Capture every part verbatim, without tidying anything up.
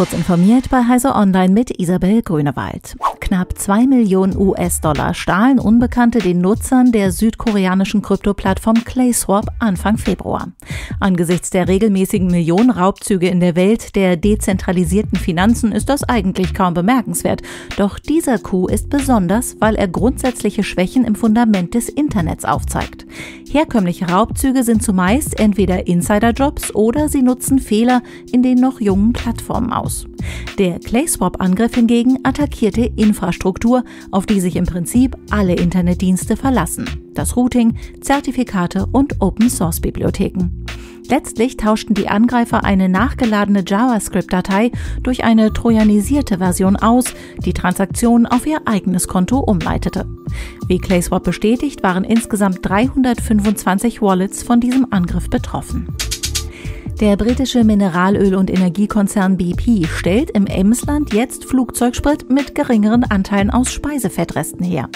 Kurz informiert bei heise Online mit Isabel Grünewald. Knapp zwei Millionen U S Dollar stahlen Unbekannte den Nutzern der südkoreanischen Krypto-Plattform ClaySwap Anfang Februar. Angesichts der regelmäßigen Millionen Raubzüge in der Welt der dezentralisierten Finanzen ist das eigentlich kaum bemerkenswert. Doch dieser Coup ist besonders, weil er grundsätzliche Schwächen im Fundament des Internets aufzeigt. Herkömmliche Raubzüge sind zumeist entweder Insiderjobs oder sie nutzen Fehler in den noch jungen Plattformen aus. Der ClaySwap-Angriff hingegen attackierte Infrastruktur, auf die sich im Prinzip alle Internetdienste verlassen: das Routing, Zertifikate und Open-Source-Bibliotheken. Letztlich tauschten die Angreifer eine nachgeladene JavaScript-Datei durch eine trojanisierte Version aus, die Transaktionen auf ihr eigenes Konto umleitete. Wie ClaySwap bestätigt, waren insgesamt dreihundertfünfundzwanzig Wallets von diesem Angriff betroffen. Der britische Mineralöl- und Energiekonzern B P stellt im Emsland jetzt Flugzeugsprit mit geringeren Anteilen aus Speisefettresten her.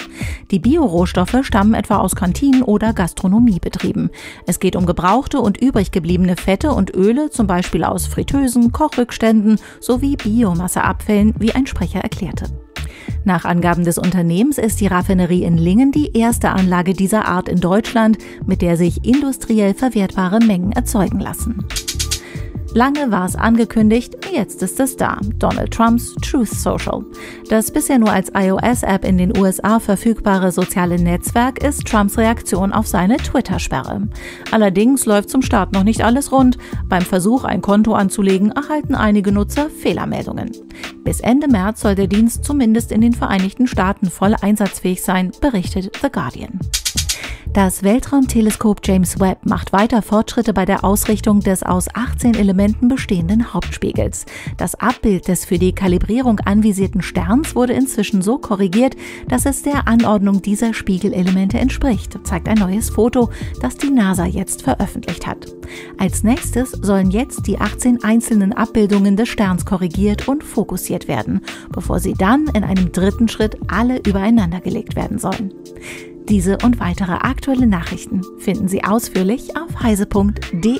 Die Biorohstoffe stammen etwa aus Kantinen oder Gastronomiebetrieben. Es geht um gebrauchte und übrig gebliebene Fette und Öle, zum Beispiel aus Fritteusen, Kochrückständen sowie Biomasseabfällen, wie ein Sprecher erklärte. Nach Angaben des Unternehmens ist die Raffinerie in Lingen die erste Anlage dieser Art in Deutschland, mit der sich industriell verwertbare Mengen erzeugen lassen. Lange war es angekündigt, jetzt ist es da: Donald Trumps Truth Social. Das bisher nur als i O S App in den U S A verfügbare soziale Netzwerk ist Trumps Reaktion auf seine Twitter-Sperre. Allerdings läuft zum Start noch nicht alles rund. Beim Versuch, ein Konto anzulegen, erhalten einige Nutzer Fehlermeldungen. Bis Ende März soll der Dienst zumindest in den Vereinigten Staaten voll einsatzfähig sein, berichtet The Guardian. Das Weltraumteleskop James Webb macht weiter Fortschritte bei der Ausrichtung des aus achtzehn Elementen bestehenden Hauptspiegels. Das Abbild des für die Kalibrierung anvisierten Sterns wurde inzwischen so korrigiert, dass es der Anordnung dieser Spiegelelemente entspricht, zeigt ein neues Foto, das die NASA jetzt veröffentlicht hat. Als nächstes sollen jetzt die achtzehn einzelnen Abbildungen des Sterns korrigiert und fokussiert werden, bevor sie dann in einem dritten Schritt alle übereinander gelegt werden sollen. Diese und weitere aktuelle Nachrichten finden Sie ausführlich auf heise punkt de.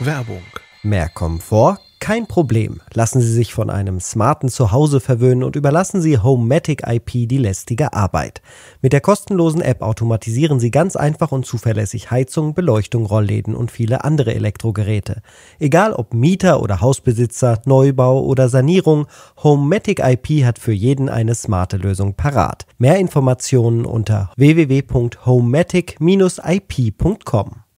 Werbung. Mehr Komfort? Kein Problem. Lassen Sie sich von einem smarten Zuhause verwöhnen und überlassen Sie Homematic I P die lästige Arbeit. Mit der kostenlosen App automatisieren Sie ganz einfach und zuverlässig Heizung, Beleuchtung, Rollläden und viele andere Elektrogeräte. Egal ob Mieter oder Hausbesitzer, Neubau oder Sanierung, Homematic I P hat für jeden eine smarte Lösung parat. Mehr Informationen unter w w w punkt homematic Bindestrich i p punkt com.